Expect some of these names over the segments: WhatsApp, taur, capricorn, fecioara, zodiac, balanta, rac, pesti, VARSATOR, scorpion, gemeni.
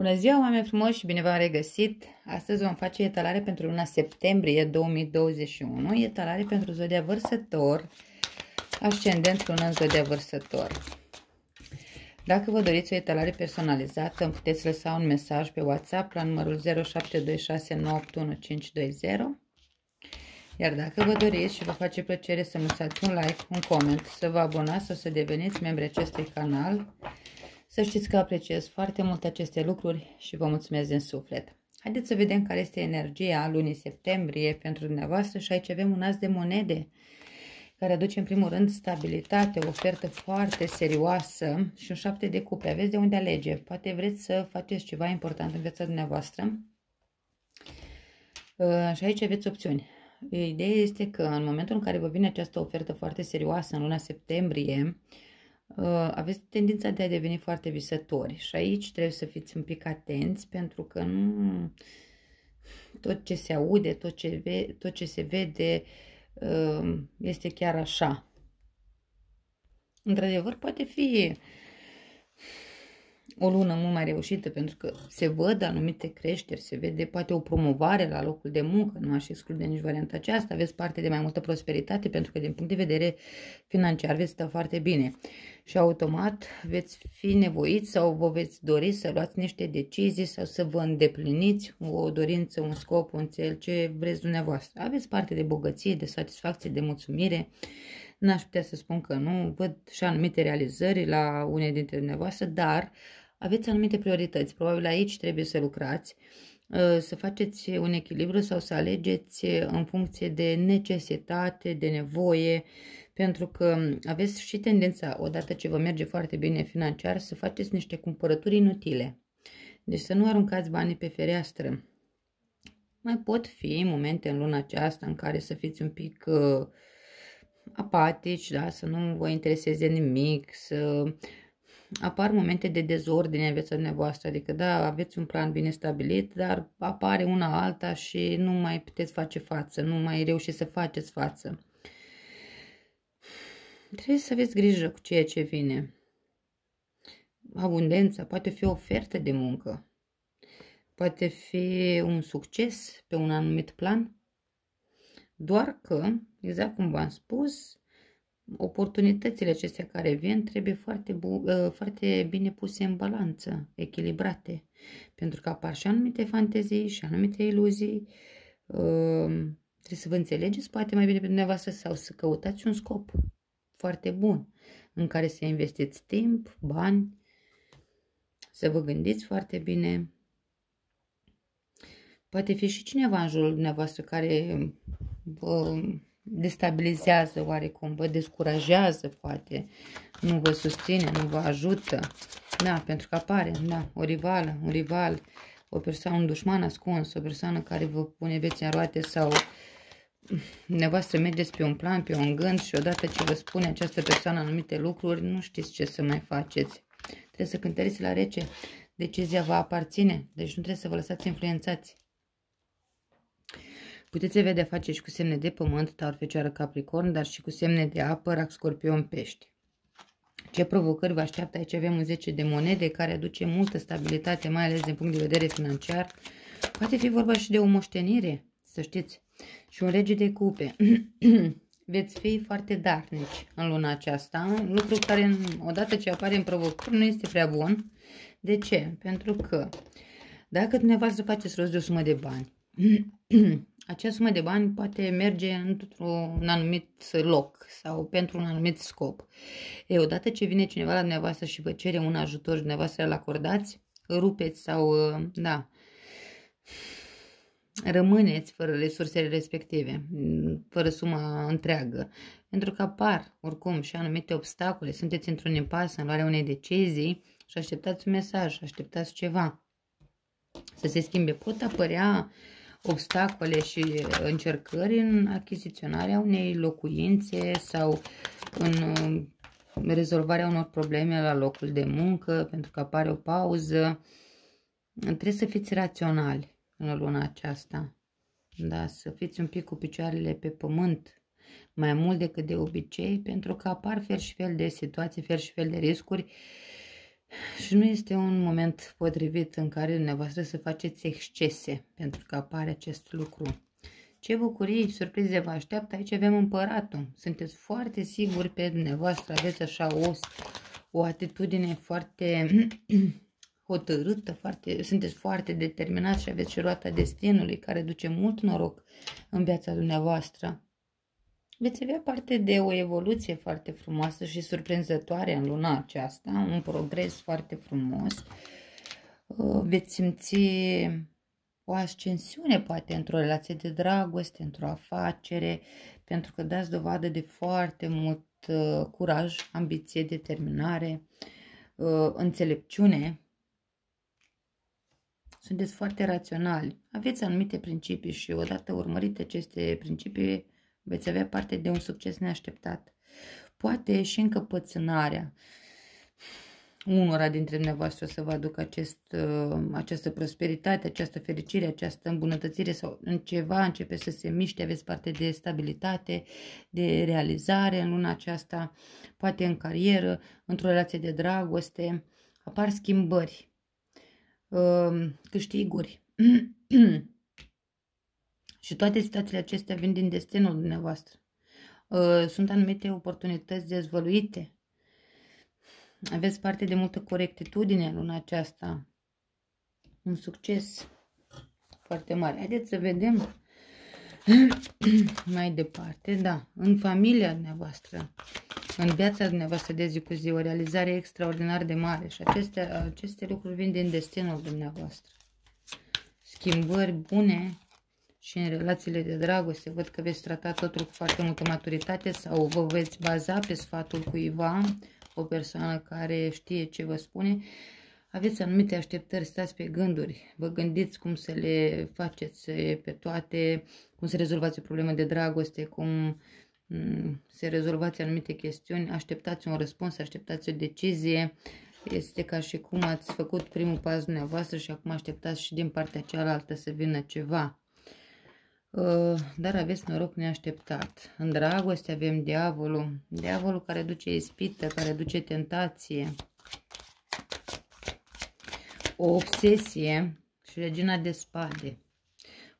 Bună ziua, oameni frumoși, și bine v-am regăsit! Astăzi vom face etalare pentru luna septembrie 2021, etalare pentru zodia Vărsător, ascendent lună în zodia Vărsător. Dacă vă doriți o etalare personalizată, îmi puteți lăsa un mesaj pe WhatsApp la numărul 0726981520. Iar dacă vă doriți și vă face plăcere să-mi lăsați un like, un coment, să vă abonați sau să deveniți membri acestui canal, să știți că apreciez foarte mult aceste lucruri și vă mulțumesc din suflet. Haideți să vedem care este energia lunii septembrie pentru dumneavoastră și aici avem un as de monede care aduce în primul rând stabilitate, o ofertă foarte serioasă și un 7 de cupe. Aveți de unde alege. Poate vreți să faceți ceva important în viața dumneavoastră și aici aveți opțiuni. Ideea este că în momentul în care vă vine această ofertă foarte serioasă în luna septembrie, aveți tendința de a deveni foarte visători și aici trebuie să fiți un pic atenți, pentru că nu tot ce se aude, tot ce se vede este chiar așa. Într-adevăr, poate fi o lună mult mai reușită, pentru că se văd anumite creșteri, se vede poate o promovare la locul de muncă, nu aș exclude nici varianta aceasta, aveți parte de mai multă prosperitate, pentru că din punct de vedere financiar veți sta foarte bine și automat veți fi nevoiți sau vă veți dori să luați niște decizii sau să vă îndepliniți o dorință, un scop, un cel, ce vreți dumneavoastră. Aveți parte de bogăție, de satisfacție, de mulțumire. N-aș putea să spun că nu, văd și anumite realizări la unele dintre dumneavoastră, dar aveți anumite priorități. Probabil aici trebuie să lucrați, să faceți un echilibru sau să alegeți în funcție de necesitate, de nevoie, pentru că aveți și tendința, odată ce vă merge foarte bine financiar, să faceți niște cumpărături inutile. Deci să nu aruncați banii pe fereastră. Mai pot fi momente în luna aceasta în care să fiți un pic apatici, da? Să nu vă intereseze nimic, să apar momente de dezordine în viața dumneavoastră, adică da, aveți un plan bine stabilit, dar apare una alta și nu mai puteți face față, nu mai reușiți să faceți față. Trebuie să aveți grijă cu ceea ce vine. Abundența poate fi o ofertă de muncă, poate fi un succes pe un anumit plan, doar că, exact cum v-am spus, oportunitățile acestea care vin trebuie foarte bine puse în balanță, echilibrate, pentru că apar și anumite fantezii și anumite iluzii. Trebuie să vă înțelegeți poate mai bine pe dumneavoastră sau să căutați un scop foarte bun în care să investiți timp, bani, să vă gândiți foarte bine. Poate fi și cineva în jurul dumneavoastră care vă destabilizează oarecum, vă descurajează poate, nu vă susține, nu vă ajută, da, pentru că apare, da, o rivală, un rival, o persoană, un dușman ascuns, o persoană care vă pune bețe în roate sau nevoastră mergeți pe un plan, pe un gând și odată ce vă spune această persoană anumite lucruri, nu știți ce să mai faceți. Trebuie să cântăriți la rece, decizia vă aparține, deci nu trebuie să vă lăsați influențați. Puteți avea de-a face și cu semne de pământ, Taur, Fecioară, Capricorn, dar și cu semne de apă, Rac, Scorpion, Pești. Ce provocări vă așteaptă? Aici avem un 10 de monede care aduce multă stabilitate, mai ales din punct de vedere financiar. Poate fi vorba și de o moștenire, să știți, și un rege de cupe. Veți fi foarte darnici în luna aceasta, un lucru care, odată ce apare în provocări, nu este prea bun. De ce? Pentru că dacă dumneavoastră faceți rost de o sumă de bani, acea sumă de bani poate merge într-un anumit loc sau pentru un anumit scop. E, odată ce vine cineva la dumneavoastră și vă cere un ajutor și dumneavoastră îl acordați, rupeți sau, da, rămâneți fără resursele respective, fără suma întreagă. Pentru că apar, oricum, și anumite obstacole, sunteți într-un impas în luarea unei decizii și așteptați un mesaj, așteptați ceva să se schimbe. Pot apărea obstacole și încercări în achiziționarea unei locuințe sau în rezolvarea unor probleme la locul de muncă, pentru că apare o pauză. Trebuie să fiți raționali în luna aceasta, da, să fiți un pic cu picioarele pe pământ mai mult decât de obicei, pentru că apar fel și fel de situații, fel și fel de riscuri Și nu este un moment potrivit în care dumneavoastră să faceți excese, pentru că apare acest lucru. Ce bucurii, surprize vă așteaptă, aici avem împăratul. Sunteți foarte siguri pe dumneavoastră, aveți așa o atitudine foarte hotărâtă, sunteți foarte determinați și aveți și roata destinului care duce mult noroc în viața dumneavoastră. Veți avea parte de o evoluție foarte frumoasă și surprinzătoare în luna aceasta, un progres foarte frumos. Veți simți o ascensiune poate într-o relație de dragoste, într-o afacere, pentru că dați dovadă de foarte mult curaj, ambiție, determinare, înțelepciune. Sunteți foarte raționali, aveți anumite principii și odată urmărite aceste principii veți avea parte de un succes neașteptat. Poate și încăpățânarea unora dintre dumneavoastră să vă aducă această prosperitate, această fericire, această îmbunătățire sau în ceva începe să se miște, aveți parte de stabilitate, de realizare în luna aceasta, poate în carieră, într-o relație de dragoste, apar schimbări, câștiguri. Și toate situațiile acestea vin din destinul dumneavoastră. Sunt anumite oportunități dezvăluite. Aveți parte de multă corectitudine în luna aceasta. Un succes foarte mare. Haideți să vedem mai departe. Da, în familia dumneavoastră, în viața dumneavoastră de zi cu zi, o realizare extraordinar de mare. Și aceste lucruri vin din destinul dumneavoastră. Schimbări bune. Și în relațiile de dragoste văd că veți trata totul cu foarte multă maturitate sau vă veți baza pe sfatul cuiva, o persoană care știe ce vă spune. Aveți anumite așteptări, stați pe gânduri, vă gândiți cum să le faceți pe toate, cum să rezolvați o problemă de dragoste, cum să rezolvați anumite chestiuni, așteptați un răspuns, așteptați o decizie. Este ca și cum ați făcut primul pas dumneavoastră și acum așteptați și din partea cealaltă să vină ceva. Dar aveți noroc neașteptat. În dragoste avem diavolul. Diavolul care duce ispită, care duce tentație. O obsesie și regina de spade.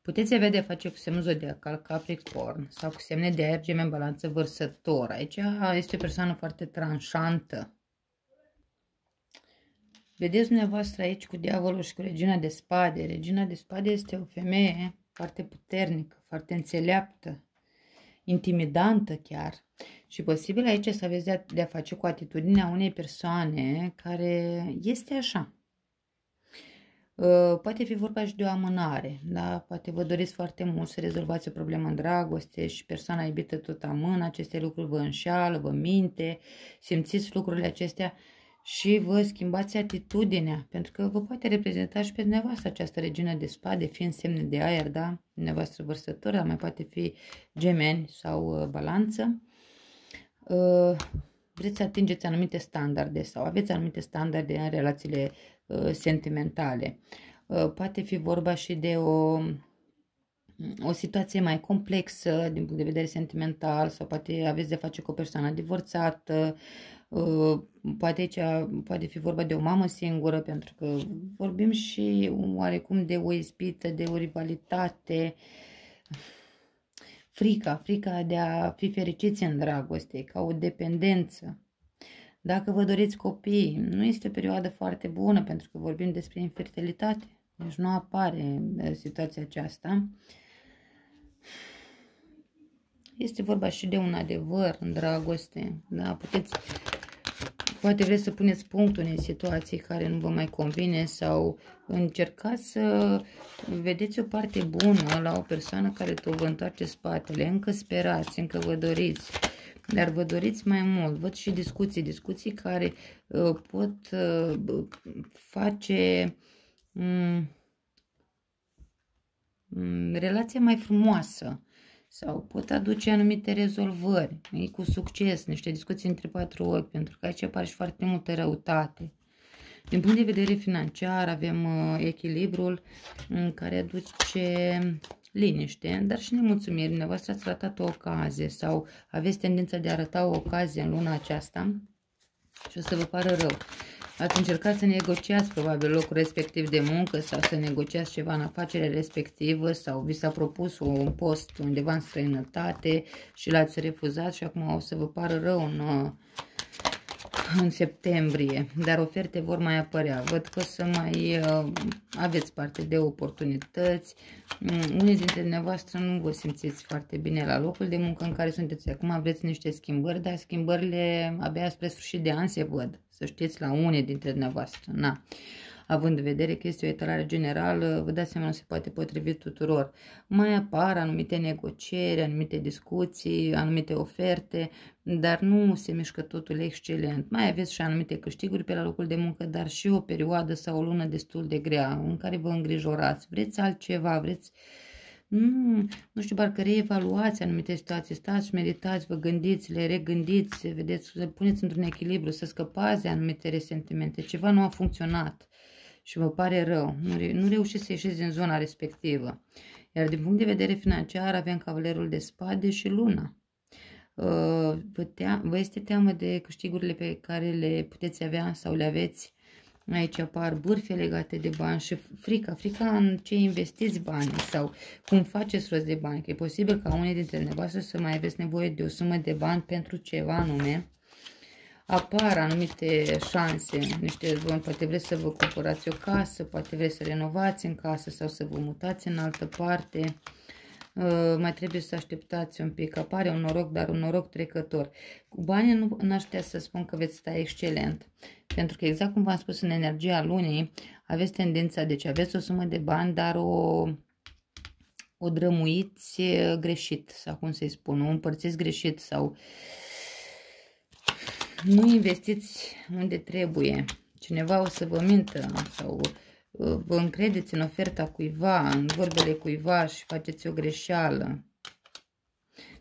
Puteți avea de face cu semnul zodiacal Capricorn sau cu semne de aer, gemen, balanță, vărsător. Aici este o persoană foarte tranșantă. Vedeți dumneavoastră aici cu diavolul și cu regina de spade. Regina de spade este o femeie foarte puternică, foarte înțeleaptă, intimidantă chiar. Și posibil aici să aveți de-a face cu atitudinea unei persoane care este așa. Poate fi vorba și de o amânare, da? Poate vă doriți foarte mult să rezolvați o problemă în dragoste și persoana iubită tot amână, aceste lucruri vă înșeală, vă minte, simțiți lucrurile acestea și vă schimbați atitudinea, pentru că vă poate reprezenta și pe dumneavoastră această regină de spade, fiind semne de aer, da? Dumneavoastră vărsător, dar mai poate fi gemeni sau balanță. Vreți să atingeți anumite standarde sau aveți anumite standarde în relațiile sentimentale. Poate fi vorba și de o situație mai complexă din punct de vedere sentimental sau poate aveți de face cu o persoană divorțată. Poate fi vorba de o mamă singură, pentru că vorbim și oarecum de o ispită, de o rivalitate. Frica de a fi fericiți în dragoste, ca o dependență. Dacă vă doriți copii, nu este o perioadă foarte bună, pentru că vorbim despre infertilitate. Deci nu apare situația aceasta. Este vorba și de un adevăr în dragoste, da? Poate vreți să puneți punctul unei situații care nu vă mai convine sau încercați să vedeți o parte bună la o persoană care tot vă întoarce spatele. Încă sperați, încă vă doriți, dar vă doriți mai mult. Văd și discuții care pot face relația mai frumoasă. Sau pot aduce anumite rezolvări, cu succes, niște discuții între patru ochi, pentru că aici apare și foarte multă răutate. Din punct de vedere financiar avem echilibrul care aduce liniște, dar și nemulțumiri. Dumneavoastră ați ratat o ocazie sau aveți tendința de a rata o ocazie în luna aceasta și o să vă pară rău. Ați încercat să negociați probabil locul respectiv de muncă sau să negociați ceva în afacere respectivă sau vi s-a propus un post undeva în străinătate și l-ați refuzat și acum o să vă pară rău în septembrie, dar oferte vor mai apărea. Văd că o să mai aveți parte de oportunități. Unii dintre dumneavoastră nu vă simțiți foarte bine la locul de muncă în care sunteți acum, aveți niște schimbări, dar schimbările abia spre sfârșit de an se văd, să știți, la unii dintre dumneavoastră. Na. Având în vedere că este o etalare generală, vă dați seama, nu se poate potrivi tuturor. Mai apar anumite negocieri, anumite discuții, anumite oferte, dar nu se mișcă totul excelent. Mai aveți și anumite câștiguri pe la locul de muncă, dar și o perioadă sau o lună destul de grea în care vă îngrijorați. Vreți altceva, vreți... Nu știu, parcă reevaluați anumite situații, stați și meditați, vă gândiți, le regândiți, vedeți, să puneți într-un echilibru, să scăpați de anumite resentimente. Ceva nu a funcționat și vă pare rău, nu reușiți să ieșiți din zona respectivă. Iar din punct de vedere financiar avem Cavalerul de Spade și Luna. Vă este teamă de câștigurile pe care le puteți avea sau le aveți. Aici apar bârfe legate de bani și frica în ce investiți banii sau cum faceți rost de bani. Că e posibil ca unii dintre dumneavoastră să mai aveți nevoie de o sumă de bani pentru ceva anume. Apar anumite șanse, niște bani, poate vreți să vă cumpărați o casă, poate vreți să renovați în casă sau să vă mutați în altă parte. Mai trebuie să așteptați un pic, apare un noroc, dar un noroc trecător. Cu banii nu aș putea să spun că veți sta excelent, pentru că exact cum v-am spus, în energia lunii aveți tendința, deci aveți o sumă de bani, dar o drămuiți greșit, sau cum să-i spun, o împărțiți greșit sau nu investiți unde trebuie. Cineva o să vă mintă sau vă încredeți în oferta cuiva, în vorbele cuiva și faceți o greșeală.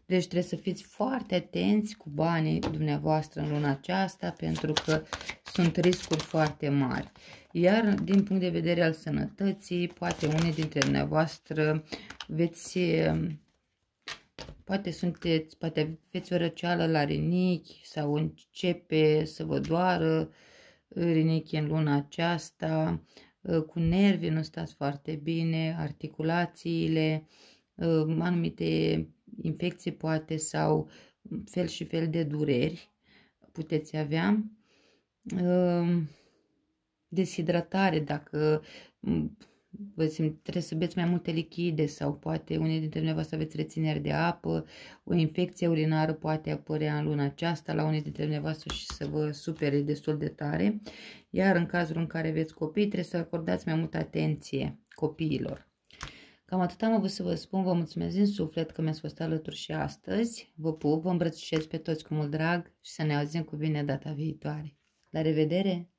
Deci trebuie să fiți foarte atenți cu banii dumneavoastră în luna aceasta, pentru că sunt riscuri foarte mari. Iar din punct de vedere al sănătății, poate unii dintre dumneavoastră poate aveți o răceală la rinichi sau începe să vă doară rinichii în luna aceasta. Cu nervii nu stați foarte bine, articulațiile, anumite infecții poate sau fel și fel de dureri puteți avea. Deshidratare, dacă vă simți, trebuie să beți mai multe lichide sau poate unii dintre dumneavoastră aveți reținere de apă, o infecție urinară poate apărea în luna aceasta la unii dintre dumneavoastră și să vă supere destul de tare. Iar în cazul în care aveți copii, trebuie să acordați mai multă atenție copiilor. Cam atât am avut să vă spun, vă mulțumesc din suflet că mi-ați fost alături și astăzi. Vă pup, vă îmbrățișez pe toți cu mult drag și să ne auzim cu bine data viitoare. La revedere!